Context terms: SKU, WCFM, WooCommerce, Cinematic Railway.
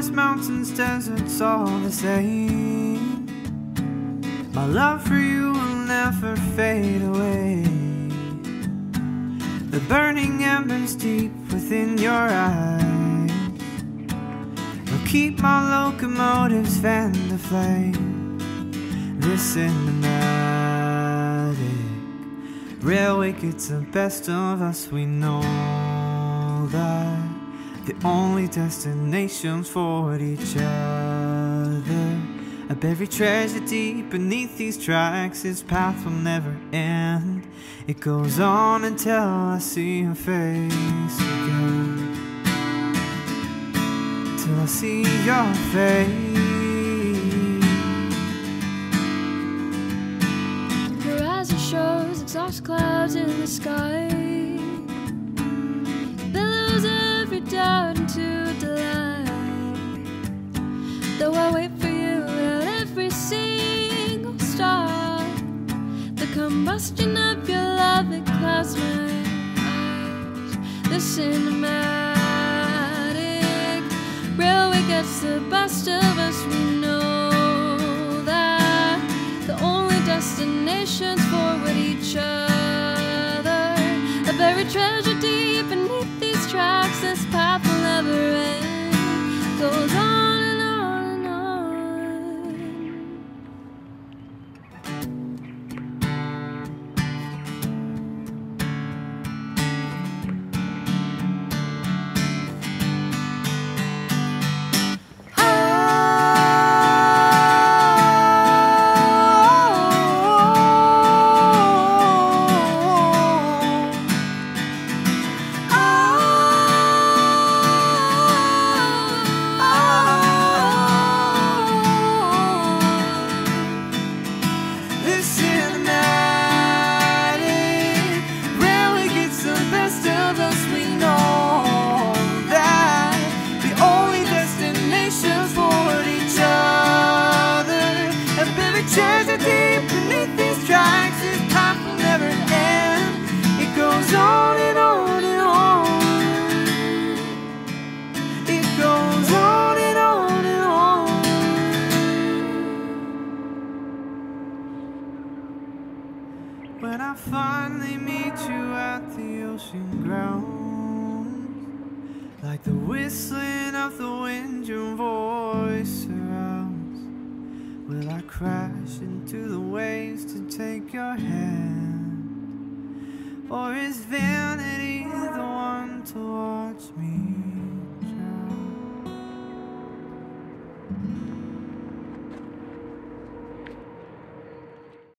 Forests, mountains, deserts, all the same. My love for you will never fade away. The burning embers deep within your eyes will keep my locomotives fan the flame. This cinematic railway gets the best of us, we know that. The only destinations for each other. Up every treasure deep beneath these tracks, its path will never end. It goes on until I see your face again. Till I see your face. Her horizon shows exhaust clouds in the sky. Out into delight. Though I wait for you at every single star, the combustion of your love, it clouds my eyes. The cinematic railway gets the best of us, we know that. The only destinations forward each other. Of every treasure deep beneath these tracks, this path will never end. Goes on and on and on. Treasure deep beneath these tracks, this path will never end. It goes on and on and on. It goes on and on and on. When I finally meet you at the ocean ground, like the whistling of the wind, your voice surrounds. Will I crash into the waves to take your hand? Or is vanity the one to watch me drown?